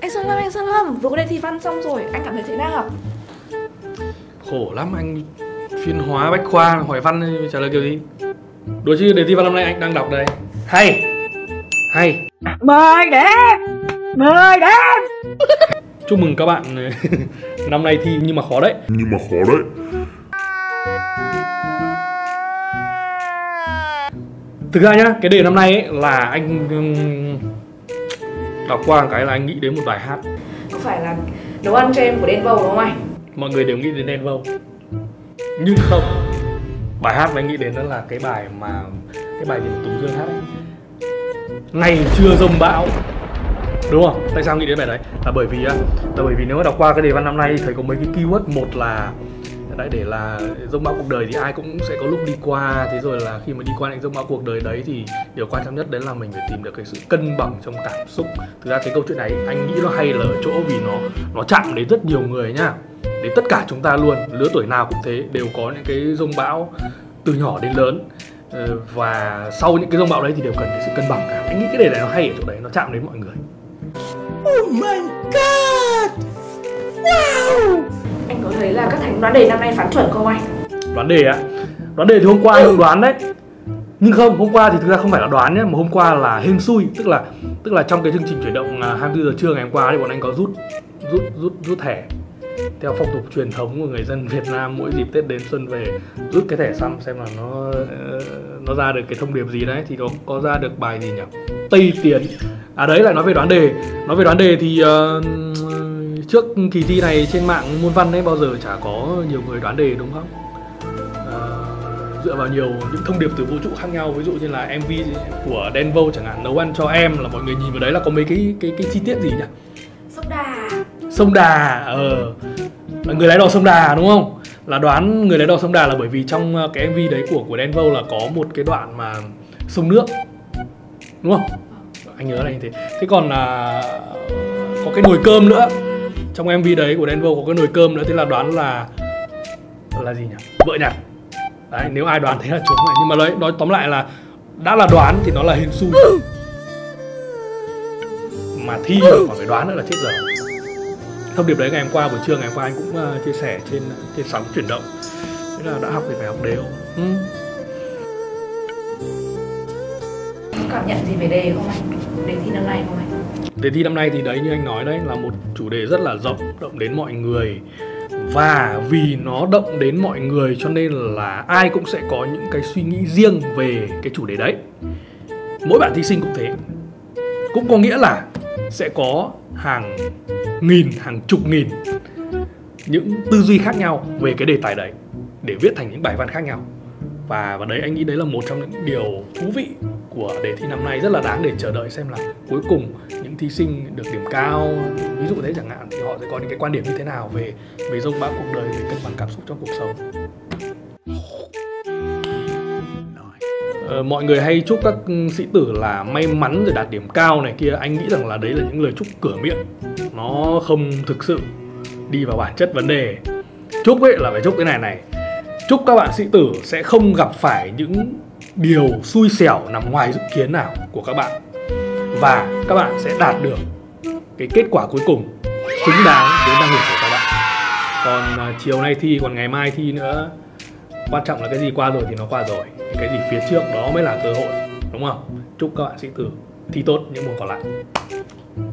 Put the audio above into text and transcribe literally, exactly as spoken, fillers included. Anh Sơn Lâm, anh Sơn Lâm, vừa có đề thi văn xong rồi, anh cảm thấy thế nào? Khổ lắm, anh phiên hóa bách khoa hỏi văn trả lời kiểu gì? Đối chứ đề thi văn năm nay anh đang đọc đây. Hay! Hay! Mời đếm! Mời đếm! Chúc mừng các bạn năm nay thi nhưng mà khó đấy. Nhưng mà khó đấy. Thực ra nhá, cái đề năm nay ấy là anh đọc qua cái là anh nghĩ đến một bài hát. Có phải là nấu ăn cho em của Đen Vâu đúng không anh? Mọi người đều nghĩ đến Đen Vâu. Nhưng không, bài hát mà anh nghĩ đến đó là cái bài mà cái bài gì Tùng Dương hát ấy, Ngày Chưa Dông Bão, đúng không? Tại sao nghĩ đến bài đấy? Là bởi vì là bởi vì nếu mà đọc qua cái đề văn năm nay thấy có mấy cái keyword. Một là đấy, để là dông bão cuộc đời thì ai cũng sẽ có lúc đi qua. Thế rồi là khi mà đi qua những dông bão cuộc đời đấy thì điều quan trọng nhất đấy là mình phải tìm được cái sự cân bằng trong cảm xúc. Thực ra cái câu chuyện này anh nghĩ nó hay là ở chỗ vì nó nó chạm đến rất nhiều người nhá, đến tất cả chúng ta luôn, lứa tuổi nào cũng thế, đều có những cái dông bão từ nhỏ đến lớn. Và sau những cái dông bão đấy thì đều cần cái sự cân bằng cả. Anh nghĩ cái đề này nó hay ở chỗ đấy, nó chạm đến mọi người. Oh my god, wow. Anh có thấy là các thánh đoán đề năm nay phán chuẩn không anh? Đoán đề á? Đoán đề thì hôm qua anh cũng đoán đấy. Nhưng không, hôm qua thì thực ra không phải là đoán nhé, mà hôm qua là hên xui. Tức là tức là trong cái chương trình chuyển động hai mươi tư giờ trưa ngày hôm qua thì bọn anh có rút rút rút rút thẻ. Theo phong tục truyền thống của người dân Việt Nam, mỗi dịp Tết đến xuân về rút cái thẻ xăm xem là nó nó ra được cái thông điệp gì đấy. Thì nó có ra được bài gì nhỉ? Tây Tiến. À đấy, lại nói về đoán đề. Nói về đoán đề thì uh, trước kỳ thi này trên mạng môn văn ấy bao giờ chả có nhiều người đoán đề đúng không? À, dựa vào nhiều những thông điệp từ vũ trụ khác nhau, ví dụ như là em vê của Đen Vâu chẳng hạn, Nấu Ăn Cho Em, là mọi người nhìn vào đấy là có mấy cái cái cái chi tiết gì nhỉ? Sông Đà. Sông Đà, ờ uh, người lái đò sông Đà đúng không? Là đoán người lái đò sông Đà là bởi vì trong cái em vê đấy của của Đen Vâu là có một cái đoạn mà sông nước đúng không? Anh nhớ là như thế. Thế còn là uh, có cái nồi cơm nữa. Trong em vê đấy của Danville có cái nồi cơm nữa, thế là đoán là là gì nhỉ? Vợ nhặt. Đấy, nếu ai đoán thế là trúng này. Nhưng mà nói, nói tóm lại là đã là đoán thì nó là hên xui. Mà thi rồi còn phải đoán nữa là chết giờ. Thông điệp đấy ngày hôm qua, buổi trưa ngày hôm qua anh cũng uh, chia sẻ trên trên sóng chuyển động. Thế là đã học thì phải học đều. Ừ. Cảm nhận gì về đề không anh? Đề thi năm nay không anh? Đề thi năm nay thì đấy, như anh nói đấy, là một chủ đề rất là rộng, động đến mọi người. Và vì nó động đến mọi người cho nên là ai cũng sẽ có những cái suy nghĩ riêng về cái chủ đề đấy. Mỗi bạn thí sinh cũng thế. Cũng có nghĩa là sẽ có hàng nghìn, hàng chục nghìn những tư duy khác nhau về cái đề tài đấy để viết thành những bài văn khác nhau. Và, và đấy, anh nghĩ đấy là một trong những điều thú vị của đề thi năm nay, rất là đáng để chờ đợi xem là cuối cùng những thí sinh được điểm cao, ví dụ thế chẳng hạn, thì họ sẽ có những cái quan điểm như thế nào về về dông bão cuộc đời, về cân bằng cảm xúc trong cuộc sống. Ờ, mọi người hay chúc các sĩ tử là may mắn rồi đạt điểm cao này kia, anh nghĩ rằng là đấy là những lời chúc cửa miệng, nó không thực sự đi vào bản chất vấn đề. Chúc ấy là phải chúc cái này này. Chúc các bạn sĩ tử sẽ không gặp phải những điều xui xẻo nằm ngoài dự kiến nào của các bạn, và các bạn sẽ đạt được cái kết quả cuối cùng xứng đáng với năng lực của các bạn. Còn chiều nay thi, còn ngày mai thi nữa. Quan trọng là cái gì qua rồi thì nó qua rồi, cái gì phía trước đó mới là cơ hội, đúng không? Chúc các bạn sĩ tử thi tốt những môn còn lại.